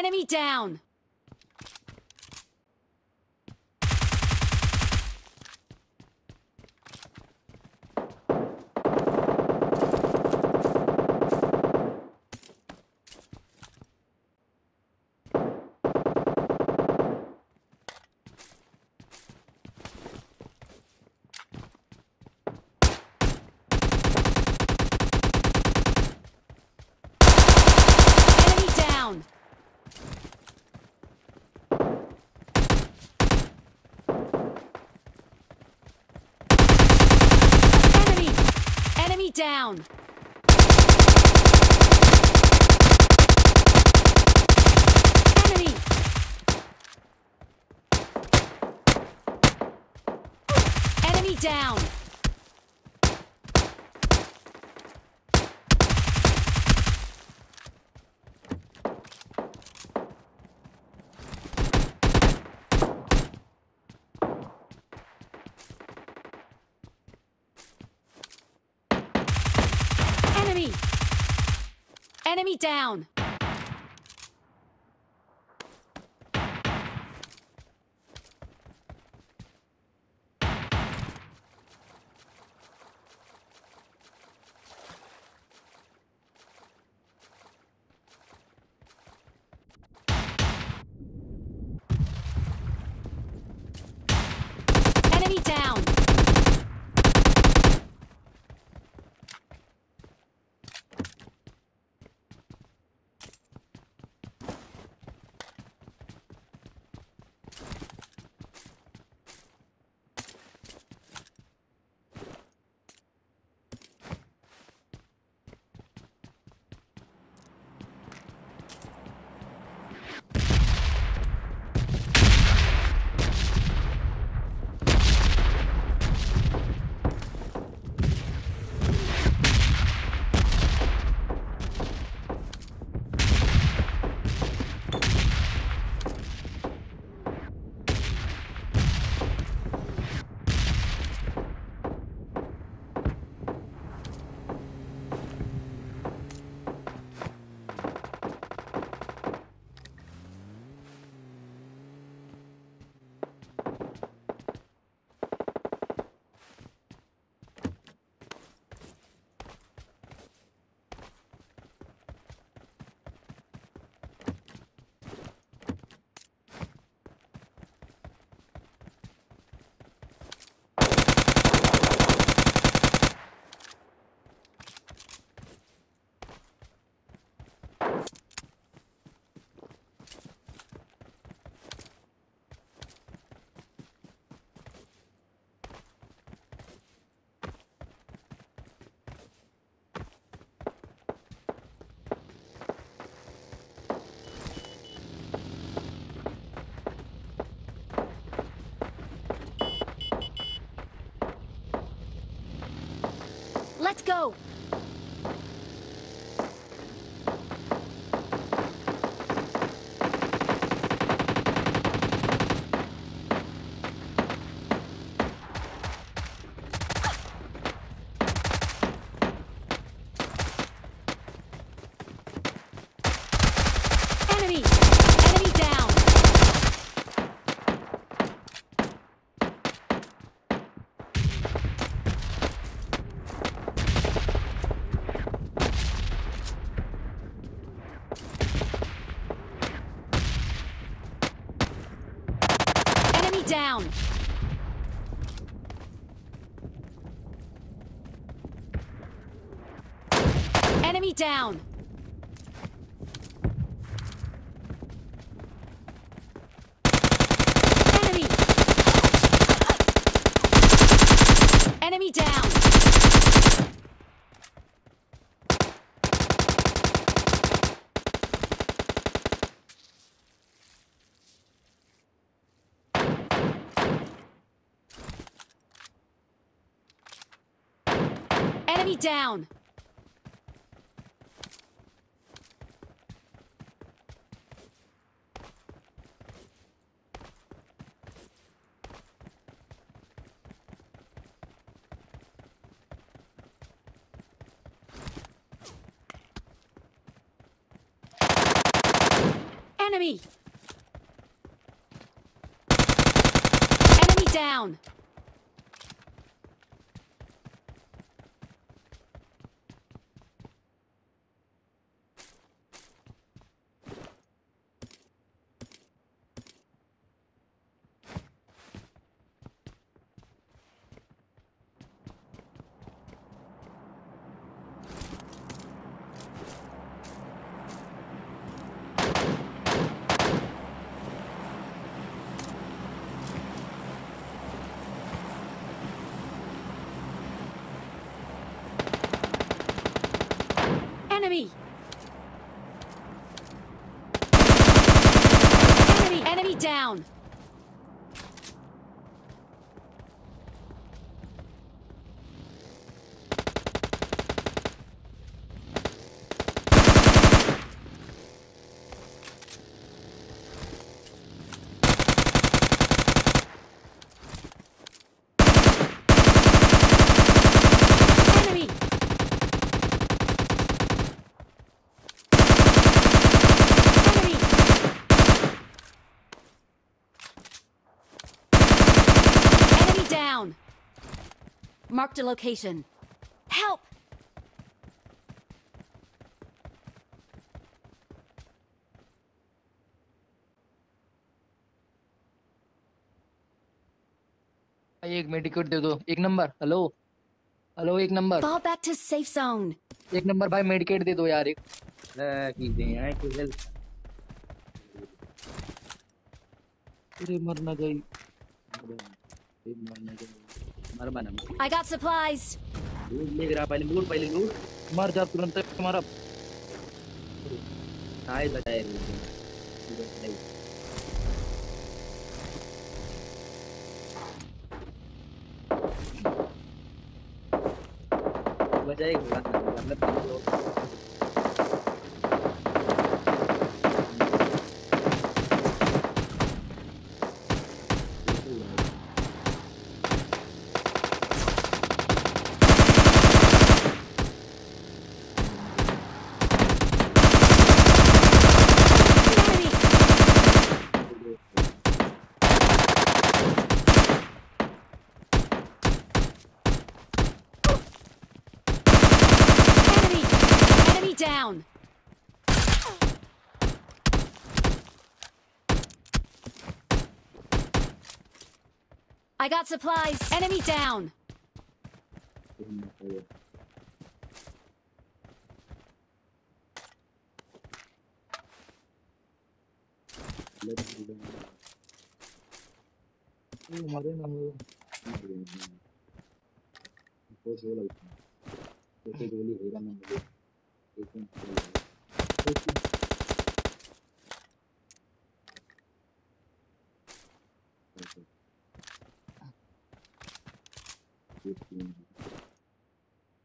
Enemy down! Down. Enemy. Enemy down. Enemy down. Enemy down. Let's go. Down. Enemy down. Enemy. Enemy down. Enemy down. Enemy. Enemy down. Enemy! Enemy! Enemy down! Marked a location. Help! एक medkit दे दो. एक number. Hello. Hello एक number. Fall back to safe zone. एक number भाई medkit दे दो यार. एक अरे मरना गई. I got supplies. Down. I got supplies. Enemy down.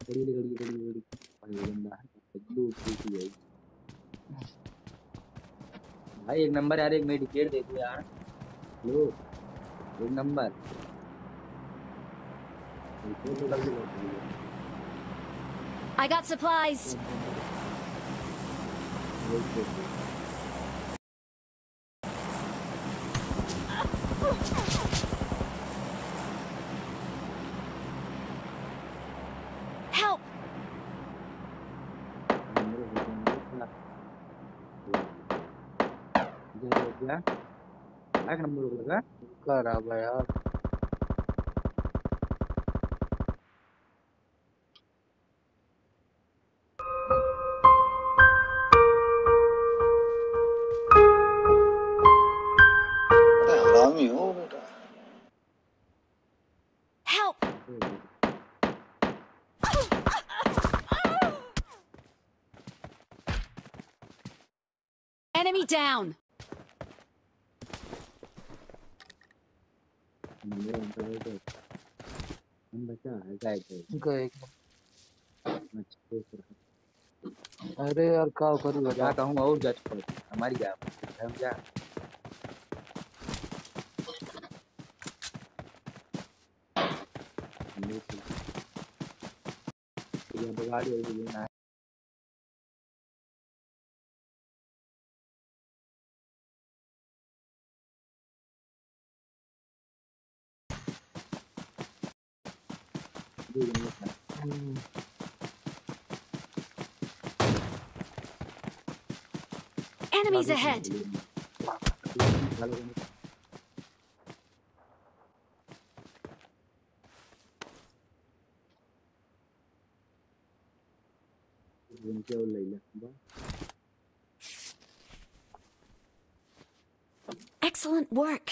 भाई एक नंबर यार, एक मेडिकेट दे दो यार। लो एक number I got supplies. Help. Yeah. I can move that. Carabaya. Enemy down. अरे यार क्या करूँगा, जाता हूँ और जज पर हमारी क्या बगा Enemies ahead. Excellent work.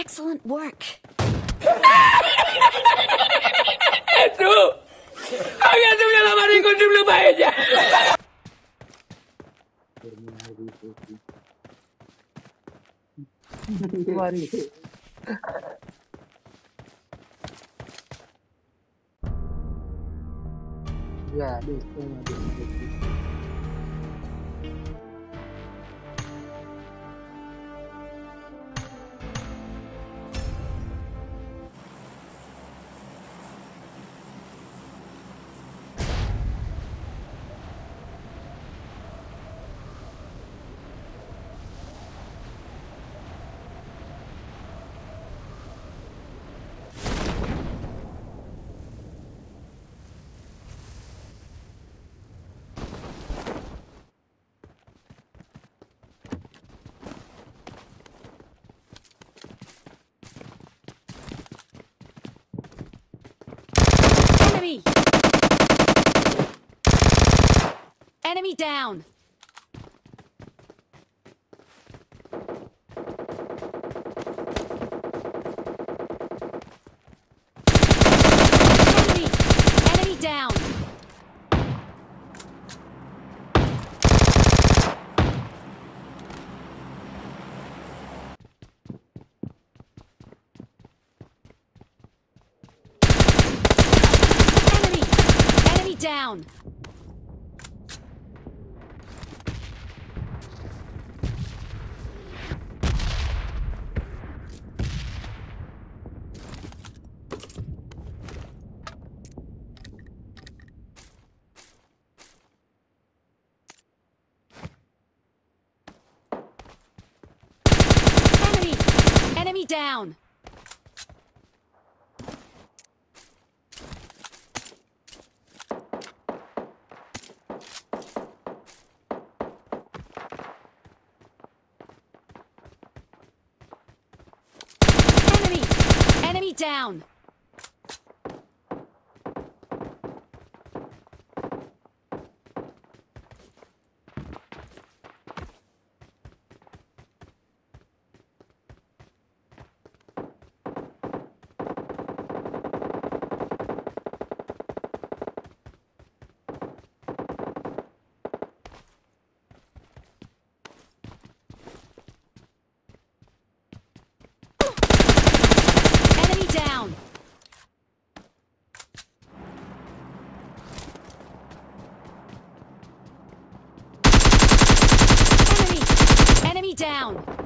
Excellent work. Tú, había subido la mano y con su pluma a ella. Ya, listo, listo. Enemy down. Enemy down. Down. Enemy down. down! Down!